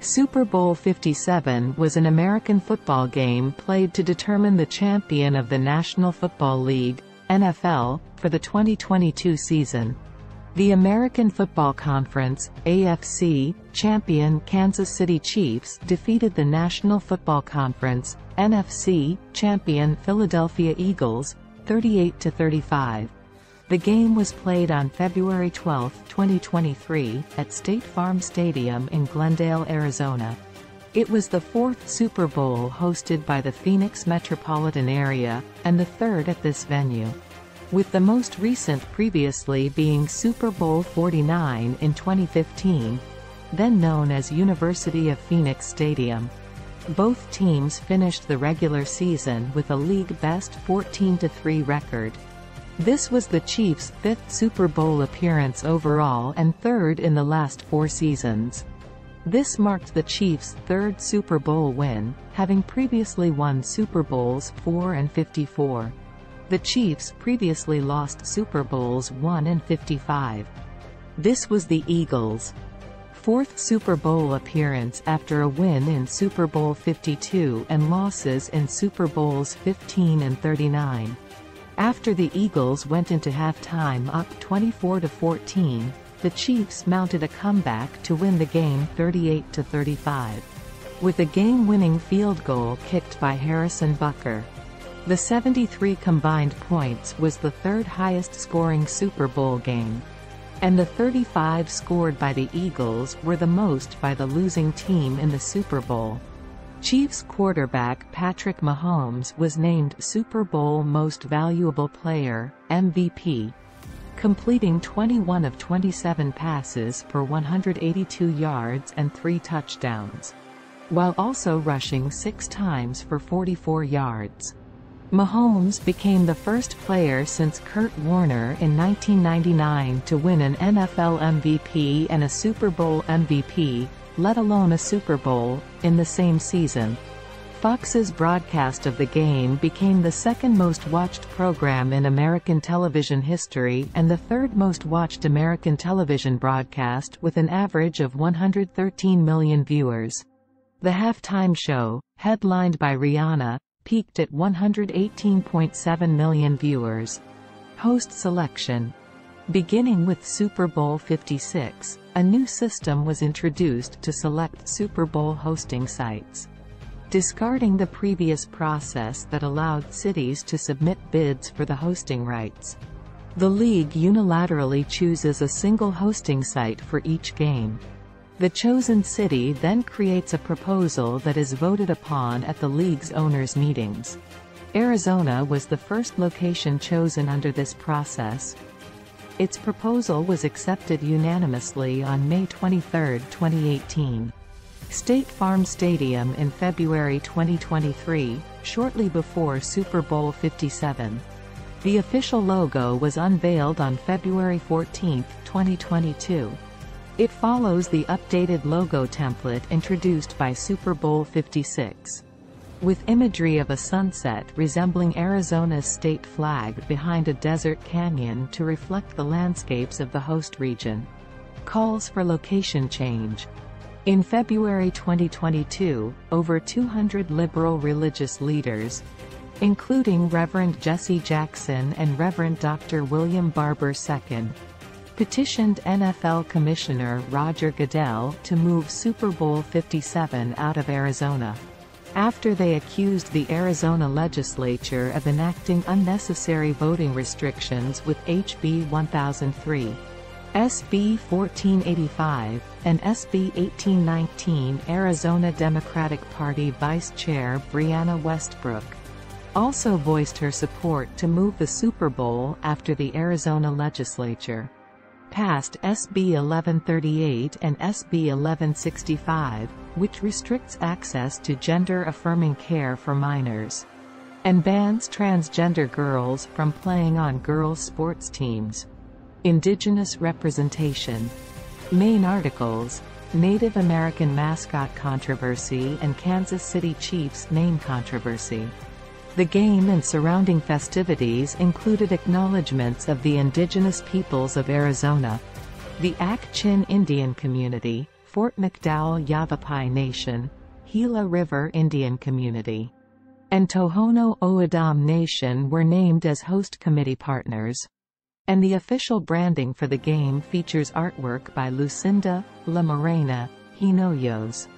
Super Bowl LVII was an American football game played to determine the champion of the National Football League, NFL, for the 2022 season. The American Football Conference, AFC, champion Kansas City Chiefs defeated the National Football Conference, NFC, champion Philadelphia Eagles, 38-35. The game was played on February 12, 2023, at State Farm Stadium in Glendale, Arizona. It was the fourth Super Bowl hosted by the Phoenix metropolitan area, and the third at this venue, with the most recent previously being Super Bowl XLIX in 2015, then known as University of Phoenix Stadium. Both teams finished the regular season with a league-best 14-3 record. This was the Chiefs' fifth Super Bowl appearance overall and third in the last four seasons. This marked the Chiefs' third Super Bowl win, having previously won Super Bowls IV and LIV. The Chiefs previously lost Super Bowls I and LV. This was the Eagles' fourth Super Bowl appearance after a win in Super Bowl LII and losses in Super Bowls XV and XXXIX. After the Eagles went into halftime up 24-14, the Chiefs mounted a comeback to win the game 38-35, with a game-winning field goal kicked by Harrison Butker. The 73 combined points was the third highest scoring Super Bowl game, and the 35 scored by the Eagles were the most by the losing team in the Super Bowl. Chiefs quarterback Patrick Mahomes was named Super Bowl Most Valuable Player, MVP, completing 21 of 27 passes for 182 yards and 3 touchdowns, while also rushing 6 times for 44 yards. Mahomes became the first player since Kurt Warner in 1999 to win an NFL MVP and a Super Bowl MVP, let alone a Super Bowl, in the same season. Fox's broadcast of the game became the second most watched program in American television history and the third most watched American television broadcast, with an average of 113 million viewers. The halftime show, headlined by Rihanna, peaked at 118.7 million viewers. Host selection. Beginning with Super Bowl LVI, a new system was introduced to select Super Bowl hosting sites, discarding the previous process that allowed cities to submit bids for the hosting rights. The league unilaterally chooses a single hosting site for each game. The chosen city then creates a proposal that is voted upon at the league's owners' meetings. Arizona was the first location chosen under this process. Its proposal was accepted unanimously on May 23, 2018. State Farm Stadium in February 2023, shortly before Super Bowl LVII. The official logo was unveiled on February 14, 2022. It follows the updated logo template introduced by Super Bowl LVI, with imagery of a sunset resembling Arizona's state flag behind a desert canyon to reflect the landscapes of the host region. Calls for location change. In February 2022, over 200 liberal religious leaders, including Reverend Jesse Jackson and Reverend Dr. William Barber II, petitioned NFL Commissioner Roger Goodell to move Super Bowl LVII out of Arizona, after they accused the Arizona legislature of enacting unnecessary voting restrictions with HB 1003, SB 1485, and SB 1819. Arizona Democratic Party Vice Chair Brianna Westbrook also voiced her support to move the Super Bowl after the Arizona legislature passed SB 1138 and SB 1165, which restricts access to gender-affirming care for minors and bans transgender girls from playing on girls' sports teams. Indigenous representation. Main articles: Native American mascot controversy and Kansas City Chiefs name controversy. The game and surrounding festivities included acknowledgments of the indigenous peoples of Arizona, the Ak-Chin Indian Community, Fort McDowell Yavapai Nation, Gila River Indian Community, and Tohono O'odham Nation were named as host committee partners, and the official branding for the game features artwork by Lucinda La Morena Hinojos,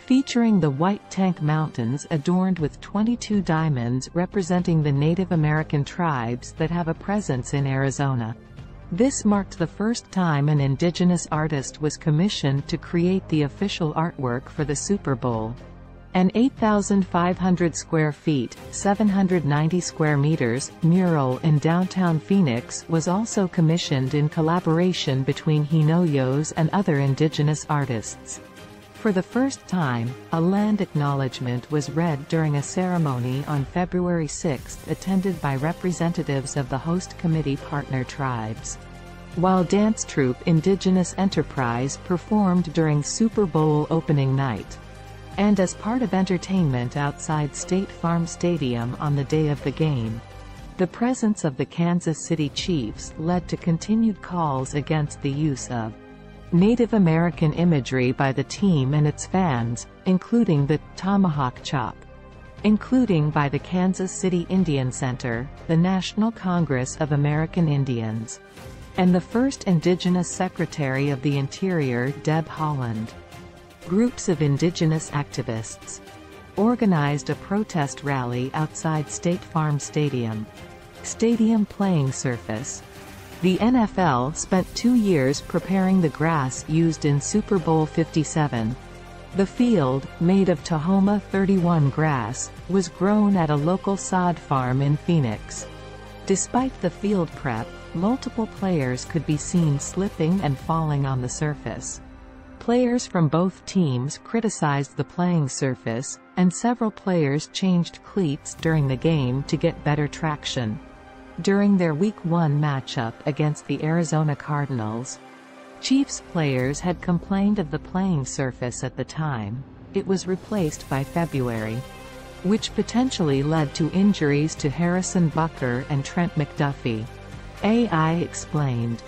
featuring the White Tank Mountains adorned with 22 diamonds representing the Native American tribes that have a presence in Arizona. This marked the first time an indigenous artist was commissioned to create the official artwork for the Super Bowl. An 8,500 square feet, 790 square meters, mural in downtown Phoenix was also commissioned in collaboration between Hinojos and other indigenous artists. For the first time, a land acknowledgement was read during a ceremony on February 6 attended by representatives of the host committee partner tribes, while dance troupe Indigenous Enterprise performed during Super Bowl opening night, and as part of entertainment outside State Farm Stadium on the day of the game. The presence of the Kansas City Chiefs led to continued calls against the use of Native American imagery by the team and its fans, including the tomahawk chop, including by the Kansas City Indian Center, the National Congress of American Indians, and the first Indigenous Secretary of the Interior, Deb Haaland. Groups of indigenous activists organized a protest rally outside State Farm Stadium. Playing surface. The NFL spent 2 years preparing the grass used in Super Bowl LVII. The field, made of Tahoma 31 grass, was grown at a local sod farm in Phoenix. Despite the field prep, multiple players could be seen slipping and falling on the surface. Players from both teams criticized the playing surface, and several players changed cleats during the game to get better traction. During their Week 1 matchup against the Arizona Cardinals, Chiefs players had complained of the playing surface at the time. It was replaced by February, which potentially led to injuries to Harrison Butker and Trent McDuffie. AI explained.